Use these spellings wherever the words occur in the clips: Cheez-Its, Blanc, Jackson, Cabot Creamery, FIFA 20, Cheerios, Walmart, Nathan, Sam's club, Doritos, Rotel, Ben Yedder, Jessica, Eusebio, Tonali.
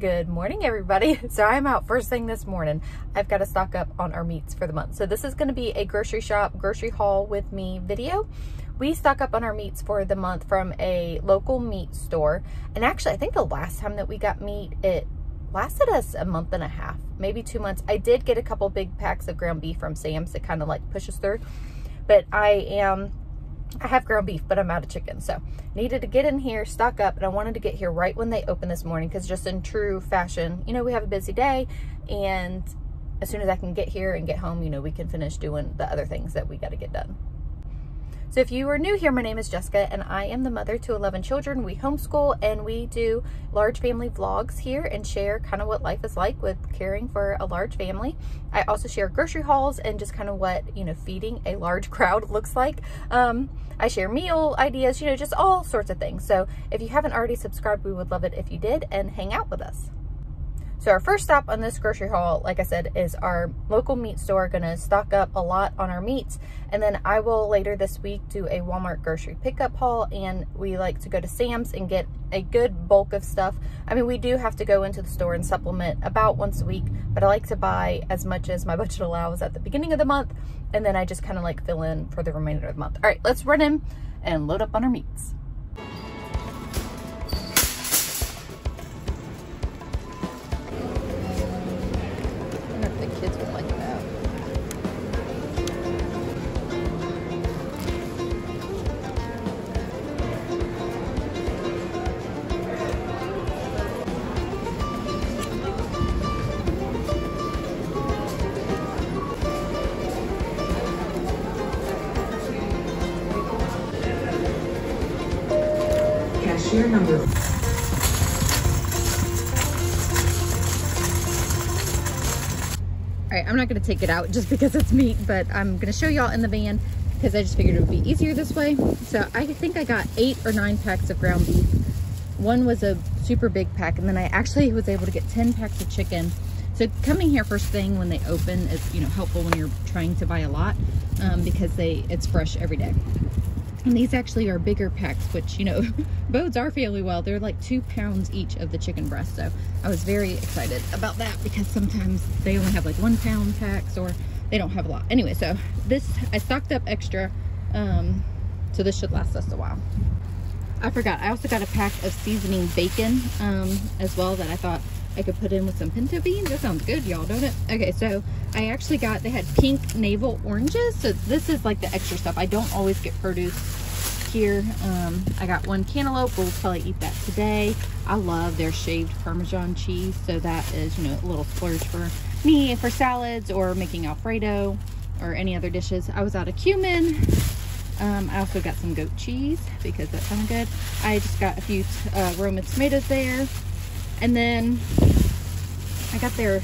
Good morning, everybody. So I'm out first thing this morning. I've got to stock up on our meats for the month. So this is going to be a grocery shop, grocery haul with me video. We stock up on our meats for the month from a local meat store. And actually, I think the last time that we got meat, it lasted us a month and a half, maybe 2 months. I did get a couple big packs of ground beef from Sam's to kind of like push us through. But I have ground beef, but I'm out of chicken, so needed to get in here, stock up, and I wanted to get here right when they open this morning because just in true fashion, you know, we have a busy day, and as soon as I can get here and get home, you know, we can finish doing the other things that we got to get done. So if you are new here, my name is Jessica, and I am the mother to 11 children. We homeschool, and we do large family vlogs here and share kind of what life is like with caring for a large family. I also share grocery hauls and just kind of what, you know, feeding a large crowd looks like. I share meal ideas, you know, just all sorts of things. So if you haven't already subscribed, we would love it if you did and hang out with us. So our first stop on this grocery haul, like I said, is our local meat store. Gonna stock up a lot on our meats. And then I will later this week do a Walmart grocery pickup haul, and we like to go to Sam's and get a good bulk of stuff. I mean, we do have to go into the store and supplement about once a week, but I like to buy as much as my budget allows at the beginning of the month. And then I just kind of like fill in for the remainder of the month. All right, let's run in and load up on our meats. Cashier number. All right, I'm not gonna take it out just because it's meat, but I'm gonna show y'all in the van because I just figured it would be easier this way. So I think I got 8 or 9 packs of ground beef. One was a super big pack, and then I actually was able to get 10 packs of chicken. So coming here first thing when they open is, you know, helpful when you're trying to buy a lot because it's fresh every day. And these actually are bigger packs, which, you know, bodes our family well. They're like 2 pounds each of the chicken breast. So I was very excited about that because sometimes they only have like 1 pound packs or they don't have a lot. Anyway, so this, I stocked up extra. So this should last us a while. I forgot, I also got a pack of seasoning bacon as well that I thought I could put in with some pinto beans. That sounds good, y'all, don't it? Okay, so I actually got, they had pink navel oranges. So this is like the extra stuff. I don't always get produce here. I got one cantaloupe. We'll probably eat that today. I love their shaved Parmesan cheese. So that is, you know, a little splurge for me for salads or making Alfredo or any other dishes. I was out of cumin. I also got some goat cheese because that sounded good. I just got a few Roma tomatoes there. And then I got their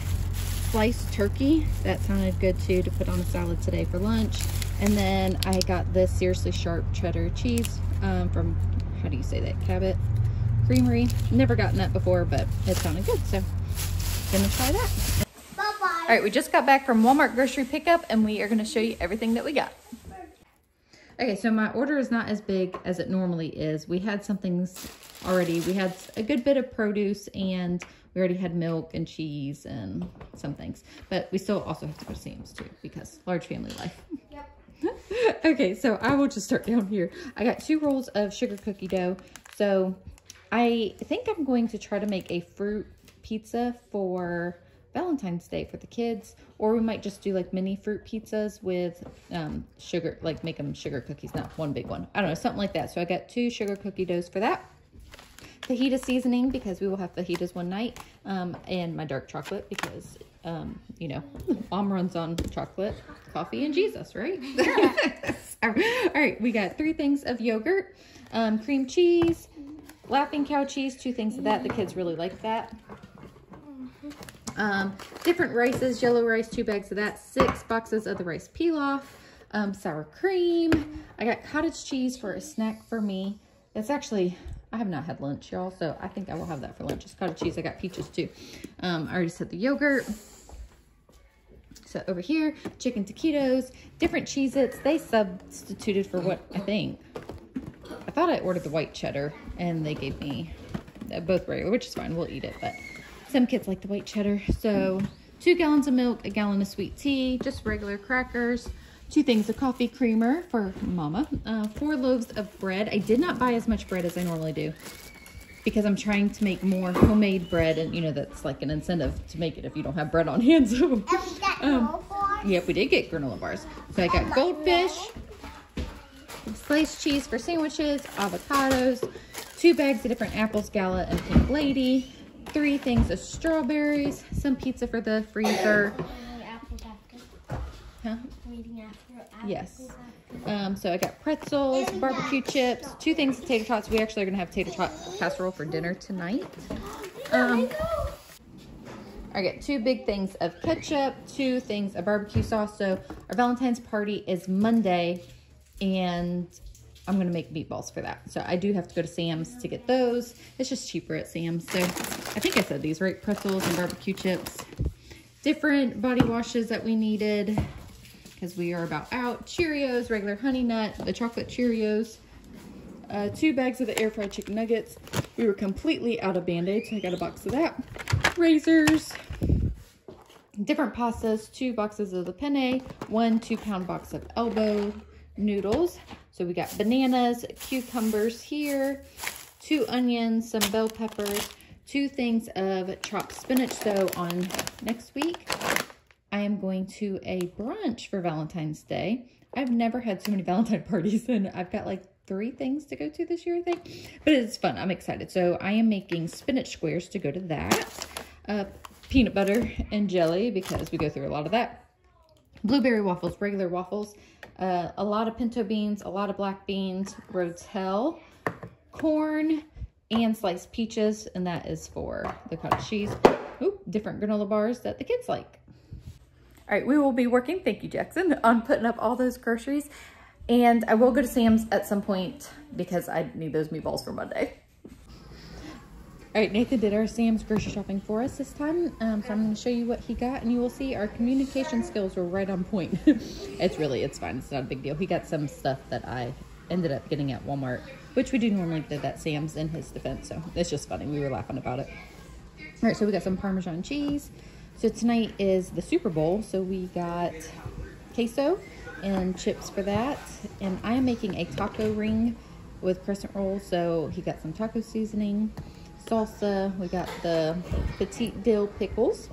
sliced turkey. That sounded good too, to put on a salad today for lunch. And then I got this seriously sharp cheddar cheese from, how do you say that? Cabot Creamery. Never gotten that before, but it sounded good. So gonna try that. Bye-bye. All right, we just got back from Walmart grocery pickup, and we are gonna show you everything that we got. Okay, so my order is not as big as it normally is. We had some things already. We had a good bit of produce, and we already had milk and cheese and some things. But we still also have to go to Sam's too because large family life. Yep. Okay, so I will just start down here. I got 2 rolls of sugar cookie dough. So I think I'm going to try to make a fruit pizza for Valentine's Day for the kids, or we might just do like mini fruit pizzas with sugar, like make them sugar cookies, not one big one. I don't know, something like that. So I got 2 sugar cookie doughs for that. Fajita seasoning because we will have fajitas one night, and my dark chocolate because, you know, mom runs on chocolate, coffee, and Jesus, right? Yeah. All right, we got 3 things of yogurt, cream cheese, laughing cow cheese, 2 things of that. The kids really like that. Different rices, yellow rice, 2 bags of that, 6 boxes of the rice pilaf, sour cream. I got cottage cheese for a snack for me. It's actually, I have not had lunch, y'all, so I think I will have that for lunch. It's cottage cheese. I got peaches too. I already said the yogurt. So over here, chicken taquitos, different Cheez-Its. They substituted for what I think. I thought I ordered the white cheddar, and they gave me both regular, which is fine. We'll eat it, but Some kids like the white cheddar. So 2 gallons of milk, 1 gallon of sweet tea, just regular crackers, 2 things of coffee creamer for mama, 4 loaves of bread. I did not buy as much bread as I normally do because I'm trying to make more homemade bread, and you know, that's like an incentive to make it if you don't have bread on hand. So and we got granola bars. Yep, we did get granola bars. So I got goldfish, sliced cheese for sandwiches, avocados, 2 bags of different apples, Gala and Pink Lady, 3 things of strawberries, some pizza for the freezer. Huh? Yes. So I got pretzels, barbecue chips, 2 things of tater tots. We actually are gonna have tater tot casserole for dinner tonight. I got 2 big things of ketchup, 2 things of barbecue sauce. So our Valentine's party is Monday, and I'm gonna make meatballs for that. So I do have to go to Sam's to get those. It's just cheaper at Sam's. So I think I said these right, pretzels and barbecue chips. Different body washes that we needed because we are about out. Cheerios, regular Honey Nut, the chocolate Cheerios. 2 bags of the air fried chicken nuggets. We were completely out of Band-Aids, so I got a box of that. Razors, different pastas, 2 boxes of the penne, 1 2-pound box of elbow noodles. So we got bananas, cucumbers here, 2 onions, some bell peppers, 2 things of chopped spinach. So on next week, I am going to a brunch for Valentine's Day. I've never had so many Valentine parties, and I've got like 3 things to go to this year, I think. But it's fun. I'm excited. So I am making spinach squares to go to that. Peanut butter and jelly, because we go through a lot of that. Blueberry waffles, regular waffles. A lot of pinto beans, a lot of black beans, rotel, corn, and sliced peaches, and that is for the cottage cheese. Ooh, different granola bars that the kids like. All right, we will be working, thank you, Jackson, on putting up all those groceries, and I will go to Sam's at some point because I need those meatballs for Monday. All right, Nathan did our Sam's grocery shopping for us this time. So I'm gonna show you what he got, and you will see our communication skills were right on point. It's fine, it's not a big deal. He got some stuff that I ended up getting at Walmart, which we do normally get at Sam's in his defense. So it's just funny, we were laughing about it. All right, so we got some Parmesan cheese. So tonight is the Super Bowl. So we got queso and chips for that. And I am making a taco ring with crescent rolls. So he got some taco seasoning, salsa, we got the petite dill pickles,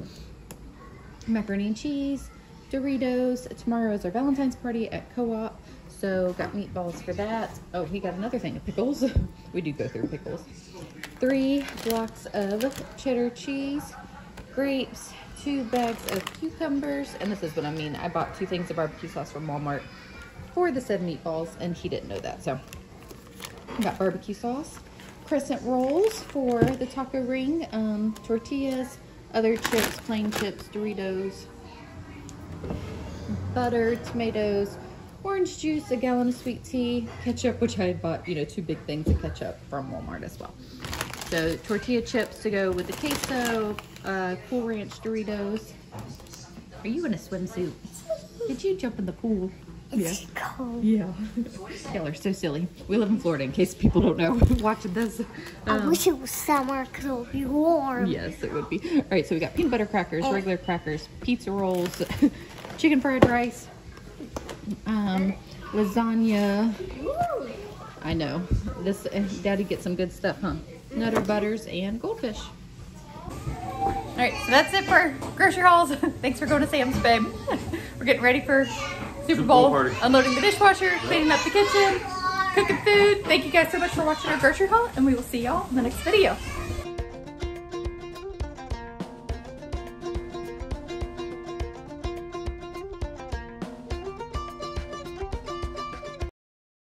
macaroni and cheese, Doritos. Tomorrow is our Valentine's party at Co-op, so got meatballs for that. Oh, he got another thing of pickles. We do go through pickles. 3 blocks of cheddar cheese, grapes, 2 bags of cucumbers, and this is what I mean. I bought 2 things of barbecue sauce from Walmart for the said meatballs, and he didn't know that, so got barbecue sauce. Crescent rolls for the taco ring, tortillas, other chips, plain chips, Doritos, butter, tomatoes, orange juice, 1 gallon of sweet tea, ketchup, which I had bought, you know, 2 big things of ketchup from Walmart as well. So tortilla chips to go with the queso, Cool Ranch Doritos. Are you in a swimsuit? Did you jump in the pool? It's cold. Yeah. Y'all are so silly. We live in Florida, in case people don't know watching this. I wish it was summer because it would be warm. Yes, it would be. All right, so we got peanut butter crackers, regular crackers, pizza rolls, chicken fried rice, lasagna. Ooh. I know. This Daddy gets some good stuff, huh? Nutter butters and goldfish. All right, so that's it for grocery hauls. Thanks for going to Sam's, babe. We're getting ready for Super Bowl party. Unloading the dishwasher, cleaning up the kitchen, cooking food. Thank you guys so much for watching our grocery haul, and we will see y'all in the next video.